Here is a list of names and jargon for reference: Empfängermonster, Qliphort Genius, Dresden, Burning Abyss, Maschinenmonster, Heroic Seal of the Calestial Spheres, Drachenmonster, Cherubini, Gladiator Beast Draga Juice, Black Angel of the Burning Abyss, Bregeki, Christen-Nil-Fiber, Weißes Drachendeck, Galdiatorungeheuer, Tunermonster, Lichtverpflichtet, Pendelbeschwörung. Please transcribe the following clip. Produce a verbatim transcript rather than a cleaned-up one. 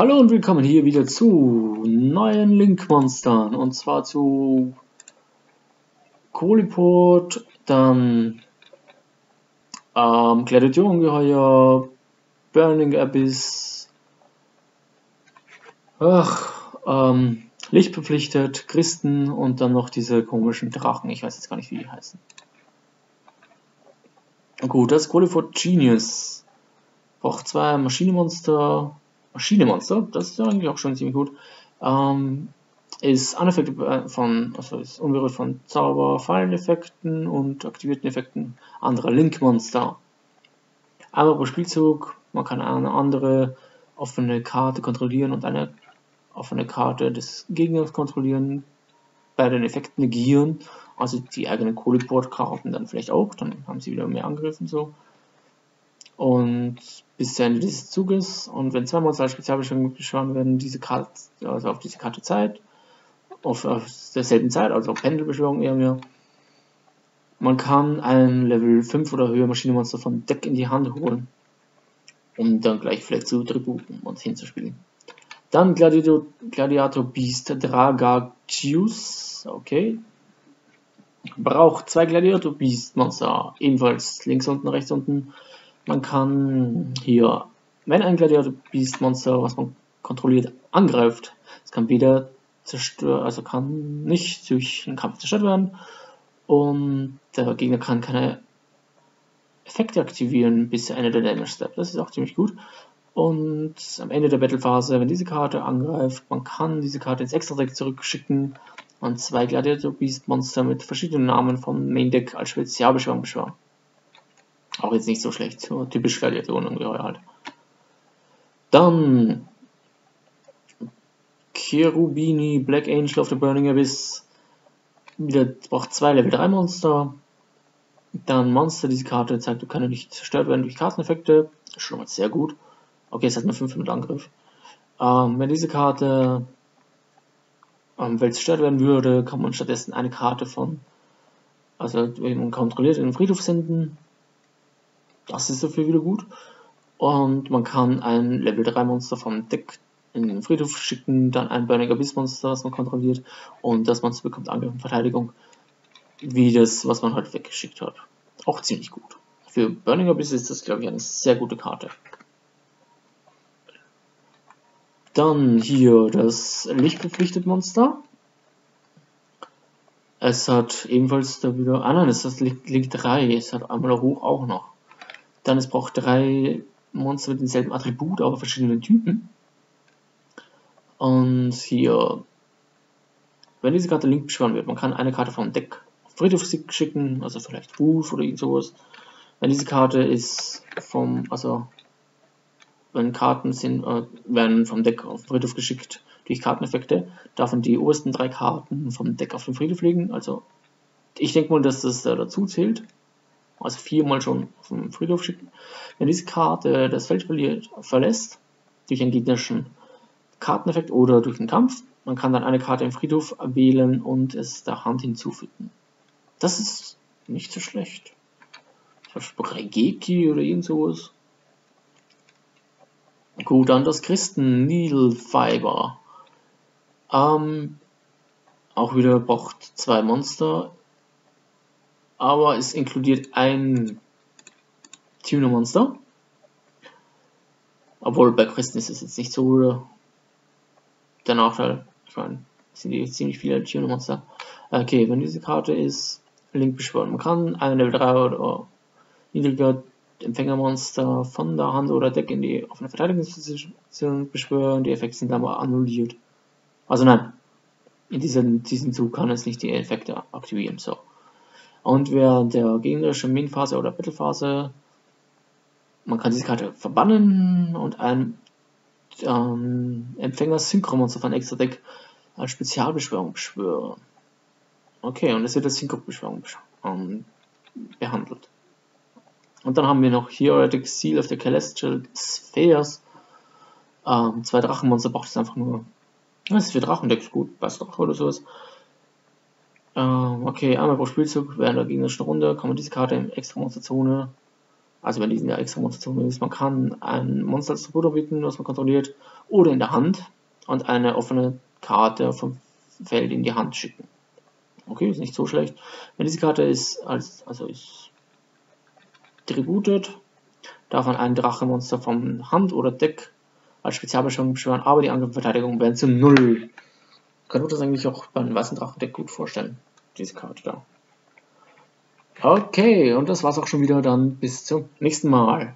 Hallo und willkommen hier wieder zu neuen Linkmonstern, und zwar zu Qliphort, dann ähm, Gladiatorungeheuer, Burning Abyss, ach, ähm, Lichtverpflichtet, Christen und dann noch diese komischen Drachen, ich weiß jetzt gar nicht, wie die heißen. Gut, das Qliphort Genius, braucht zwei Maschinenmonster. Maschinenmonster, das ist ja eigentlich auch schon ziemlich gut, ähm, ist unaffected von, also ist unberührt von Zauber, Falleneffekten und aktivierten Effekten anderer Linkmonster. Einmal pro Spielzug, man kann eine andere offene Karte kontrollieren und eine offene Karte des Gegners kontrollieren, bei den Effekten negieren, also die eigenen Qliphort-Karten dann vielleicht auch, dann haben sie wieder mehr Angriff und so. Und bis zum Ende dieses Zuges, und wenn zwei Monster als Spezialbeschwörung beschworen werden, diese Karte, also auf diese Karte Zeit, auf, auf derselben Zeit, also auf Pendelbeschwörung eher mehr. Man kann ein Level fünf oder höher Maschinenmonster vom Deck in die Hand holen, um dann gleich vielleicht zu Tributen und hinzuspielen. Dann Gladiator, Gladiator Beast Draga Juice, okay. Braucht zwei Gladiator Beast Monster, ebenfalls links unten, rechts unten. Man kann hier, wenn ein Gladiator Beast Monster, was man kontrolliert, angreift, es kann wieder zerstört, also kann nicht durch einen Kampf zerstört werden, und der Gegner kann keine Effekte aktivieren bis Ende der Damage Step. Das ist auch ziemlich gut. Und am Ende der Battlephase, wenn diese Karte angreift, man kann diese Karte ins Extra Deck zurückschicken und zwei Gladiator Beast Monster mit verschiedenen Namen vom Main Deck als Spezialbeschwörung beschwören. Auch jetzt nicht so schlecht, so typisch Gladiatorungeheuer halt. Dann Cherubini, Black Angel of the Burning Abyss. Wieder braucht zwei Level drei Monster. Dann Monster, diese Karte zeigt, du kannst nicht zerstört werden durch Karteneffekte. Schon mal sehr gut. Okay, es hat nur fünfhundert Angriff. Ähm, wenn diese Karte ähm, weil zerstört werden würde, kann man stattdessen eine Karte von, also eben kontrolliert, in den Friedhof senden. Das ist dafür wieder gut. Und man kann ein Level drei Monster vom Deck in den Friedhof schicken, dann ein Burning Abyss Monster, das man kontrolliert, und das Monster bekommt Angriff und Verteidigung, wie das, was man halt weggeschickt hat. Auch ziemlich gut. Für Burning Abyss ist das, glaube ich, eine sehr gute Karte. Dann hier das Lichtverpflichtet Monster. Es hat ebenfalls da wieder, ah nein, es ist das Link drei, es hat einmal hoch auch noch. Dann es braucht drei Monster mit demselben Attribut, aber verschiedenen Typen. Und hier, wenn diese Karte Link beschwören wird, man kann eine Karte vom Deck auf Friedhof schicken, also vielleicht Ruf oder irgend sowas. Wenn diese Karte ist vom, also wenn Karten sind, äh, werden vom Deck auf den Friedhof geschickt durch Karteneffekte, darf man die obersten drei Karten vom Deck auf den Friedhof legen. Also ich denke mal, dass das äh, dazu zählt. Also viermal schon vom Friedhof schicken. Wenn diese Karte das Feld verlässt, durch einen gegnerischen Karteneffekt oder durch einen Kampf, man kann dann eine Karte im Friedhof wählen und es der Hand hinzufügen. Das ist nicht so schlecht. Zum Beispiel Bregeki oder irgend sowas. Gut, dann das Christen-Nil-Fiber. Ähm, auch wieder braucht zwei Monster. Aber es inkludiert ein Tunermonster. Obwohl bei Christen ist es jetzt nicht so der Nachteil. Ich meine, es sind jetzt ziemlich viele Tunermonster. Okay, wenn diese Karte ist, Link beschwören. Man kann ein Level drei oder niedriger Empfängermonster von der Hand oder Deck in die offene Verteidigungsposition beschwören. Die Effekte sind aber annulliert. Also nein, in diesem, diesem Zug kann es nicht die Effekte aktivieren. So. Und während der gegnerischen Min-Phase oder Battle-Phase, man kann diese Karte verbannen und ein ähm, Empfänger-Synchron-Monster von Extra Deck als Spezialbeschwörung beschwören. Okay, und es wird als Synchron-Beschwörung ähm, behandelt. Und dann haben wir noch Heroic Seal of the Calestial Spheres. Ähm, zwei Drachenmonster braucht es einfach nur. Das ist für Drachendecks gut, passt doch oder sowas. Okay, einmal pro Spielzug während der gegnerischen Runde kann man diese Karte in Extra-Monster-Zone also bei diesen der extra Monsterzone ist, man kann ein Monster als Tribut bieten, das man kontrolliert, oder in der Hand und eine offene Karte vom Feld in die Hand schicken. Okay, ist nicht so schlecht. Wenn diese Karte ist, als, also ist tributet, darf man ein Drachenmonster vom Hand oder Deck als Spezialbeschwörung beschwören, aber die Angriff und Verteidigung werden zu null. Kann man das eigentlich auch beim weißen Drachendeck gut vorstellen, diese Karte da. Okay, und das war's auch schon wieder dann bis zum nächsten Mal.